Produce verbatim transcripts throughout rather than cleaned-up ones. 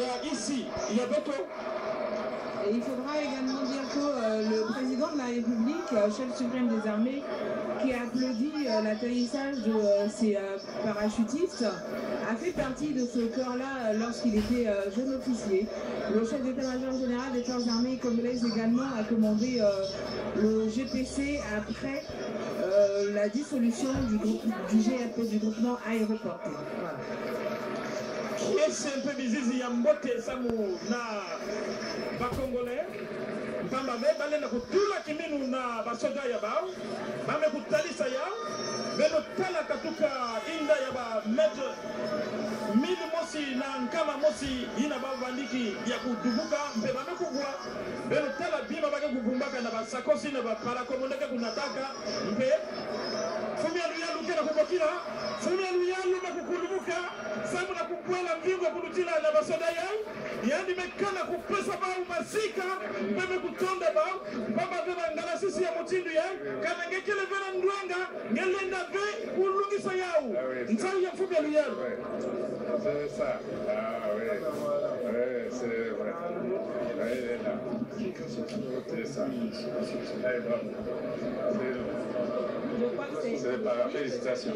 Il y a ici, il y a Boto. Et il faudra également bientôt euh, le président de la République, euh, chef suprême des armées, qui applaudit euh, l'atterrissage de euh, ces euh, parachutistes, a fait partie de ce corps-là euh, lorsqu'il était euh, jeune officier. Le chef d'état-major général des forces armées congolaises également a commandé euh, le G P C après euh, la dissolution du, groupe, du G F P, du groupement aéroporté. Voilà. Simple mizizi ya mbote samu na bakongole mpamba me bale na kutula kiminu na basoja ya bao bame kutalisa yao beno tala katuka inda ya ba metre mili mosi na nkama mosi ina bavandiki ya kudubuka mpema mekugua beno tala bima bake kukumbaka na basakosi na bapalakomondeke kunataka mpe fumi ya luyalu kena kubokila fumi ya luyalu mekukulubuka samu na kukwela mvingo kunutila na basoda yao yani mekana kupesa bao masika mpeme kutonda bao mpamba veba ngala sisi ya mutindu yao kana ngekele vena ndwanga ngelenda ve ulungisa yao nzau ya fumi ya luyalu. C'est ça. Ah oui. Oui, c'est vrai. Oui, il est là. C'est ça. Allez, bravo. C'est par la félicitation.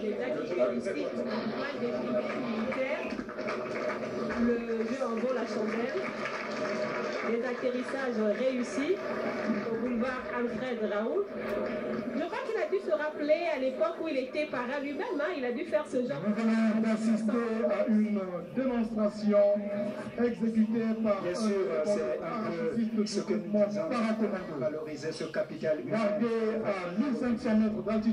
Le jeu en vaut la chandelle. Les atterrissages réussis au boulevard Alfred Raoult. Je crois qu'il a dû se rappeler à l'époque où il était parrain lui-même, hein, il a dû faire ce genre. Nous venons d'assister à une démonstration exécutée par bien sûr, c'est ce que nous avons valoriser ce capital humain. Gardé à mille cinq cents mètres d'altitude.